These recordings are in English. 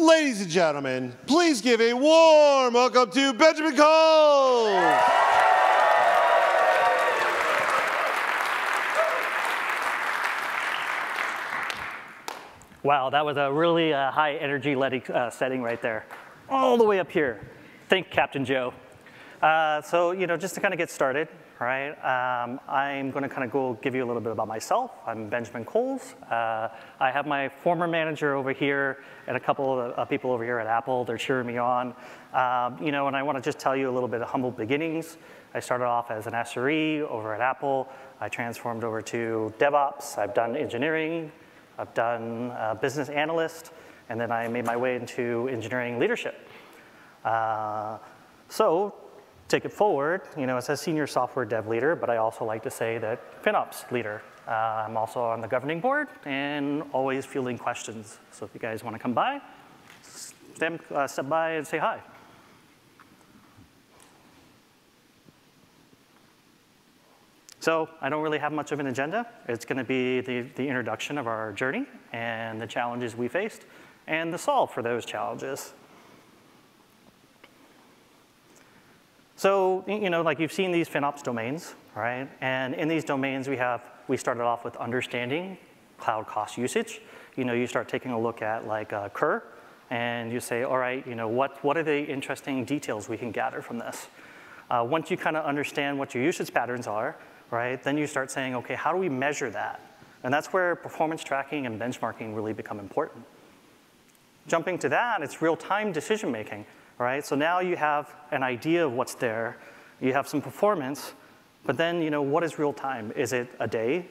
Ladies and gentlemen, please give a warm welcome to Benjamin Cole. Wow, that was a really high energy setting right there. All the way up here. Thank Captain Joe. So, you know, just to kind of get started, right? I'm going to kind of give you a little bit about myself. I'm Benjamin Cole. I have my former manager over here and a couple of people over here at Apple. They're cheering me on. You know, and I want to just tell you a little bit of humble beginnings. I started off as an SRE over at Apple. I transformed over to DevOps. I've done engineering. I've done business analyst. And then I made my way into engineering leadership. So take it forward, you know, as a senior software dev leader, but I also like to say that FinOps leader. I'm also on the governing board and always fielding questions. So if you guys want to come by, step by and say hi. So I don't really have much of an agenda. It's going to be the introduction of our journey and the challenges we faced and the solve for those challenges. So, you know, like you've seen these FinOps domains, right? And in these domains, we started off with understanding cloud cost usage. You know, you start taking a look at like CUR, and you say, all right, you know, what are the interesting details we can gather from this? Once you kind of understand what your usage patterns are, right, then you start saying, okay, how do we measure that? And that's where performance tracking and benchmarking really become important. Jumping to that, it's real-time decision-making. Right? So now you have an idea of what's there, you have some performance, but then you know, what is real time? Is it a day?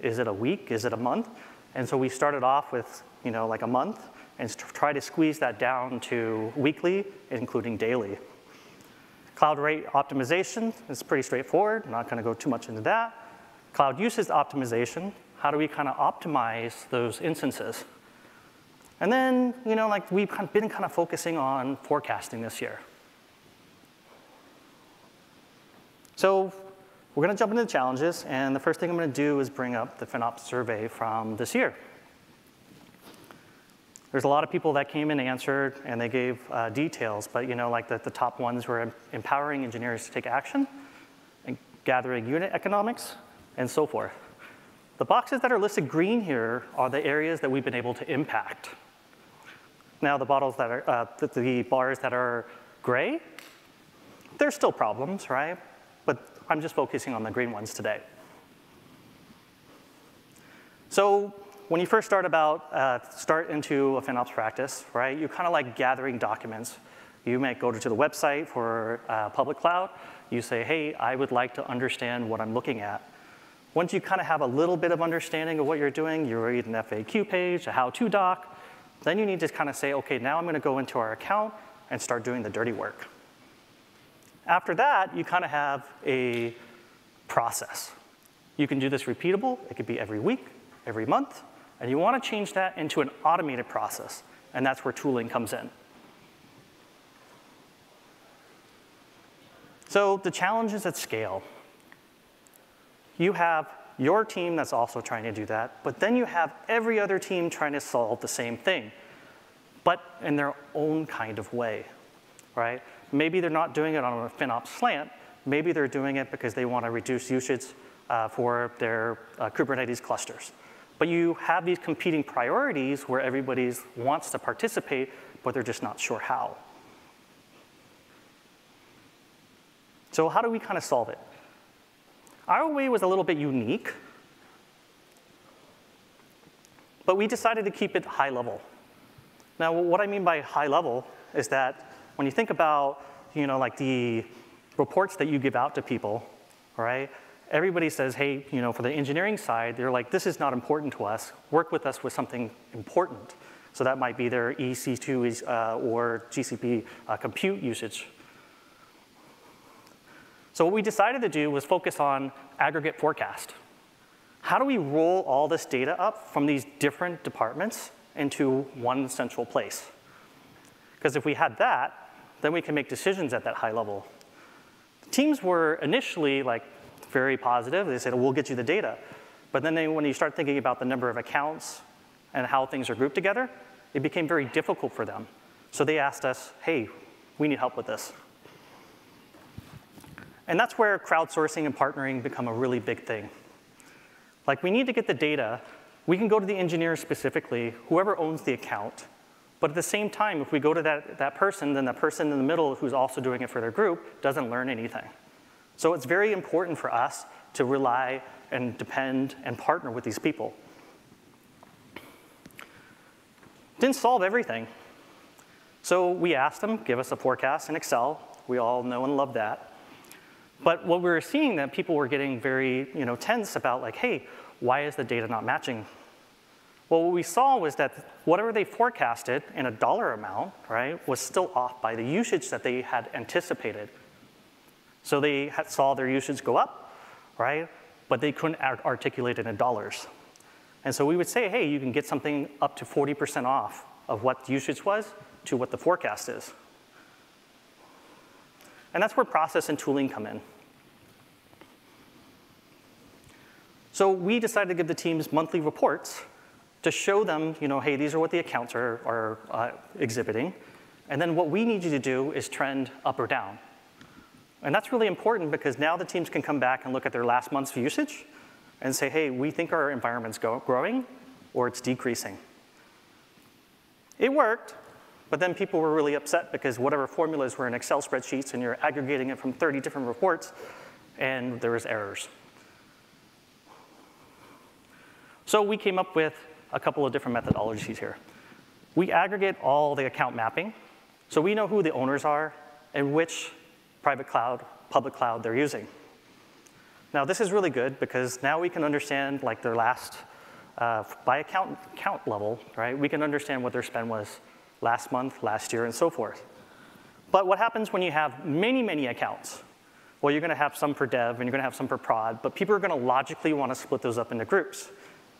Is it a week? Is it a month? And so we started off with you know, like a month and try to squeeze that down to weekly, including daily. Cloud rate optimization is pretty straightforward. I'm not gonna go too much into that. Cloud usage optimization, how do we kind of optimize those instances? And then, you know, like we've been kind of focusing on forecasting this year. So we're going to jump into the challenges. And the first thing I'm going to do is bring up the FinOps survey from this year. There's a lot of people that came in and answered, and they gave details. But, you know, like the top ones were empowering engineers to take action, and gathering unit economics, and so forth. The boxes that are listed green here are the areas that we've been able to impact. Now the bars that are gray, there's still problems, right? But I'm just focusing on the green ones today. So when you first start into a FinOps practice, right? You kind of like gathering documents. You might go to the website for public cloud. You say, hey, I would like to understand what I'm looking at. Once you kind of have a little bit of understanding of what you're doing, you read an FAQ page, a how-to doc, then you need to kind of say, okay, now I'm going to go into our account and start doing the dirty work. After that, you kind of have a process. You can do this repeatable. It could be every week, every month, and you want to change that into an automated process, and that's where tooling comes in. So the challenge is at scale. You have your team that's also trying to do that, but then you have every other team trying to solve the same thing, but in their own kind of way, right? Maybe they're not doing it on a FinOps slant. Maybe they're doing it because they want to reduce usage for their Kubernetes clusters. But you have these competing priorities where everybody wants to participate, but they're just not sure how. So how do we kind of solve it? Our way was a little bit unique, but we decided to keep it high level. Now, what I mean by high level is that when you think about, you know, like the reports that you give out to people, right? Everybody says, hey, you know, for the engineering side, they're like, this is not important to us. Work with us with something important. So that might be their EC2 or GCP compute usage. So what we decided to do was focus on aggregate forecast. How do we roll all this data up from these different departments into one central place? Because if we had that, then we can make decisions at that high level. The teams were initially like very positive. They said, we'll get you the data. But then when you start thinking about the number of accounts and how things are grouped together, it became very difficult for them. So they asked us, hey, we need help with this. And that's where crowdsourcing and partnering become a really big thing. Like, we need to get the data. We can go to the engineer specifically, whoever owns the account. But at the same time, if we go to that person, then the person in the middle who's also doing it for their group doesn't learn anything. So it's very important for us to rely and depend and partner with these people. Didn't solve everything. So we asked them, give us a forecast in Excel. We all know and love that. But what we were seeing that people were getting very tense about, like, hey, why is the data not matching? Well, what we saw was that whatever they forecasted in a dollar amount, right, was still off by the usage that they had anticipated. So they saw their usage go up, right, but they couldn't articulate it in dollars. And so we would say, hey, you can get something up to 40% off of what usage was to what the forecast is. And that's where process and tooling come in. So we decided to give the teams monthly reports to show them, hey, these are what the accounts are exhibiting. And then what we need you to do is trend up or down. And that's really important because now the teams can come back and look at their last month's usage and say, hey, we think our environment's growing or it's decreasing. It worked, but then people were really upset because whatever formulas were in Excel spreadsheets and you're aggregating it from 30 different reports and there was errors. So we came up with a couple of different methodologies here. We aggregate all the account mapping, so we know who the owners are and which private cloud, public cloud they're using. Now this is really good because now we can understand like their last, by account level, right? We can understand what their spend was last month, last year, and so forth. But what happens when you have many, many accounts? Well, you're gonna have some for dev and you're gonna have some for prod, but people are gonna logically wanna split those up into groups.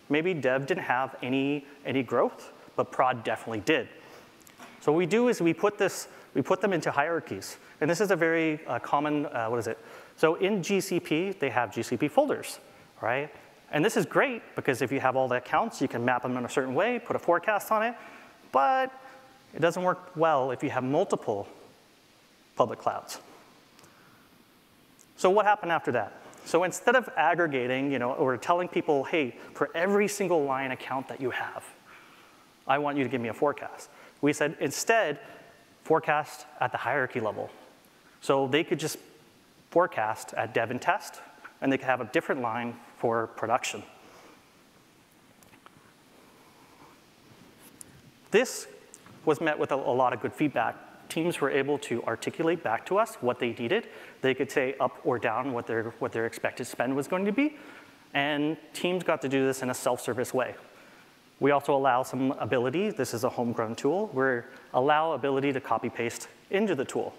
Maybe dev didn't have any growth, but prod definitely did. So what we do is we put them into hierarchies. And this is a very common, So in GCP, they have GCP folders, right? And this is great because if you have all the accounts, you can map them in a certain way, put a forecast on it, but it doesn't work well if you have multiple public clouds. So what happened after that? So instead of aggregating, or telling people, hey, for every single line account that you have, I want you to give me a forecast. We said, instead, forecast at the hierarchy level. So they could just forecast at dev and test, and they could have a different line for production. This was met with a lot of good feedback. Teams were able to articulate back to us what they needed. They could say up or down what their expected spend was going to be. And teams got to do this in a self-service way. We also allow some ability. This is a homegrown tool. We allow ability to copy paste into the tool.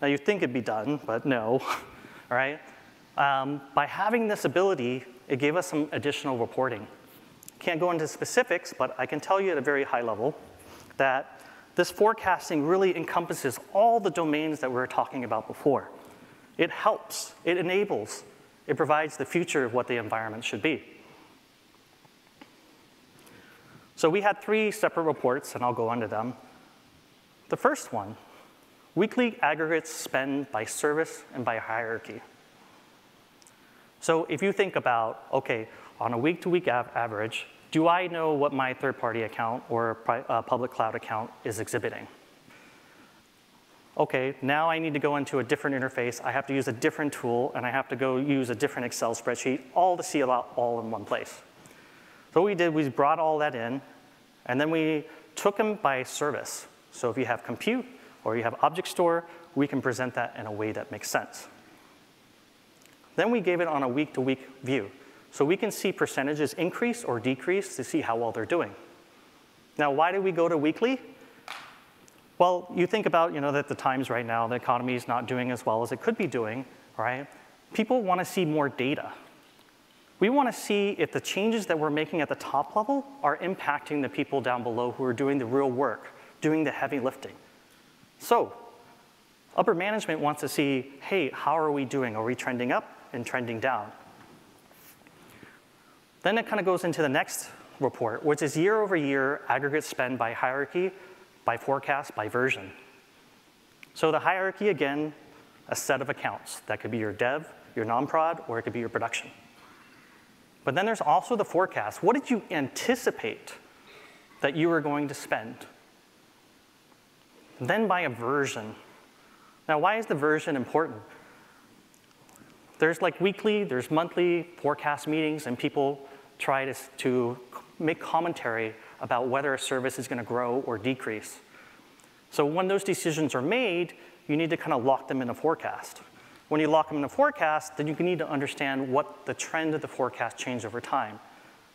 Now, you'd think it'd be done, but no, right? By having this ability, it gave us some additional reporting. Can't go into specifics, but I can tell you at a very high level that this forecasting really encompasses all the domains that we were talking about before. It helps, it enables, it provides the future of what the environment should be. So we had three separate reports, and I'll go into them. The first one, weekly aggregates spend by service and by hierarchy. So if you think about, okay, on a week-to-week average, do I know what my third-party account or public cloud account is exhibiting? Okay, now I need to go into a different interface. I have to use a different tool, and I have to go use a different Excel spreadsheet, all to see about all in one place. So what we did, we brought all that in, and then we took them by service. So if you have compute or you have object store, we can present that in a way that makes sense. Then we gave it on a week-to-week view. So we can see percentages increase or decrease to see how well they're doing. Now, why do we go to weekly? Well, you think about that the times right now, the economy is not doing as well as it could be doing, right? People want to see more data. We want to see if the changes that we're making at the top level are impacting the people down below who are doing the real work, doing the heavy lifting. So upper management wants to see, hey, how are we doing? Are we trending up and trending down? Then it kind of goes into the next report, which is year over year aggregate spend by hierarchy, by forecast, by version. So the hierarchy, again, a set of accounts. That could be your dev, your non-prod, or it could be your production. But then there's also the forecast. What did you anticipate that you were going to spend? And then by a version. Now, why is the version important? There's like weekly, there's monthly forecast meetings, and people try to make commentary about whether a service is going to grow or decrease. So when those decisions are made, you need to kind of lock them in a forecast. When you lock them in a forecast, then you need to understand what the trend of the forecast changed over time.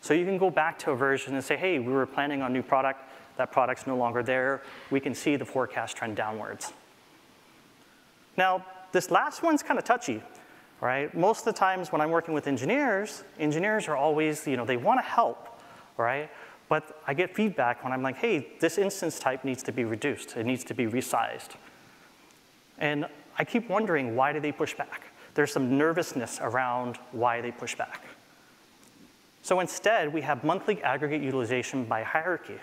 So you can go back to a version and say, hey, we were planning on a new product, that product's no longer there, we can see the forecast trend downwards. Now, this last one's kind of touchy. Right? Most of the times when I'm working with engineers, engineers are always, you know, they want to help, right? But I get feedback when I'm like, hey, this instance type needs to be reduced. It needs to be resized. And I keep wondering, why do they push back? There's some nervousness around why they push back. So instead, we have monthly aggregate utilization by hierarchy.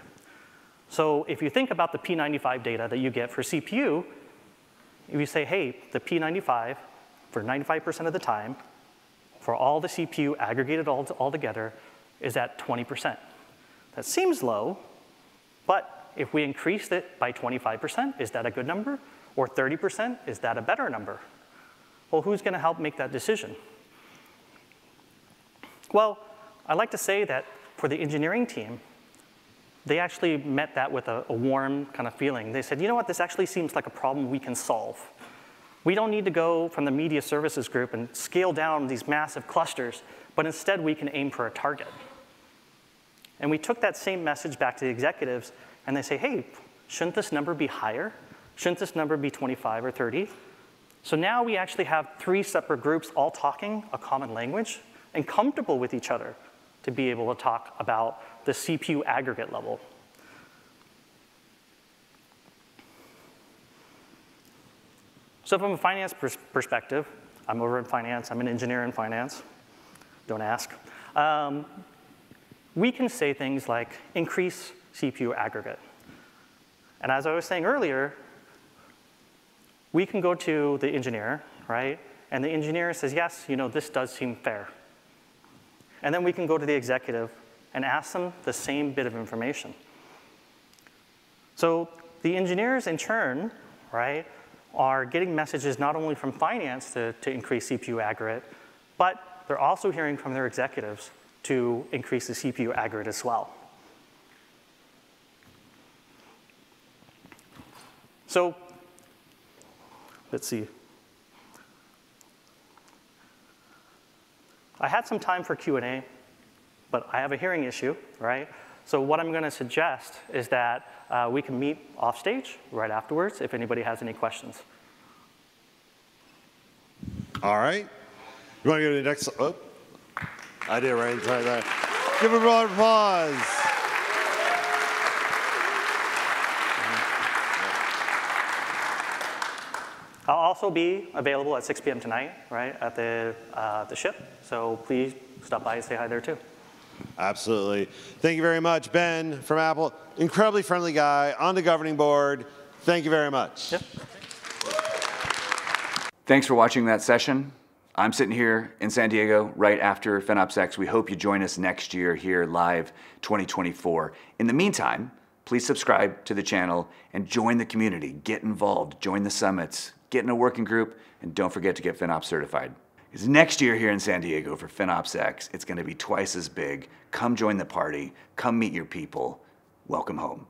So if you think about the P95 data that you get for CPU, if you say, hey, the P95, for 95% of the time, for all the CPU aggregated all together, is at 20%. That seems low, but if we increased it by 25%, is that a good number? Or 30%, is that a better number? Well, who's going to help make that decision? Well, I like to say that for the engineering team, they actually met that with a warm kind of feeling. They said, you know what, this actually seems like a problem we can solve. We don't need to go from the media services group and scale down these massive clusters, but instead we can aim for a target. And we took that same message back to the executives, and they say, hey, shouldn't this number be higher? Shouldn't this number be 25 or 30? So now we actually have three separate groups all talking a common language and comfortable with each other to be able to talk about the CPU aggregate level. So from a finance perspective, I'm over in finance, I'm an engineer in finance, don't ask. We can say things like increase CPU aggregate. And as I was saying earlier, we can go to the engineer, right? And the engineer says, yes, you know, this does seem fair. And then we can go to the executive and ask them the same bit of information. So the engineers in turn, right, are getting messages not only from finance to increase CPU aggregate, but they're also hearing from their executives to increase the CPU aggregate as well. So let's see. I had some time for Q&A, but I have a hearing issue, right? So what I'm going to suggest is that we can meet offstage right afterwards if anybody has any questions. All right. You want to go to the next? Oh, I did right inside that. Give a round of applause. I'll also be available at 6 p.m. tonight, right, at the ship. So please stop by and say hi there too. Absolutely. Thank you very much, Ben from Apple. Incredibly friendly guy on the governing board. Thank you very much. Yep. Thanks for watching that session. I'm sitting here in San Diego right after FinOpsX. We hope you join us next year here live 2024. In the meantime, please subscribe to the channel and join the community. Get involved, join the summits, get in a working group, and don't forget to get FinOps certified. Because next year here in San Diego for FinOpsX, it's going to be twice as big. Come join the party. Come meet your people. Welcome home.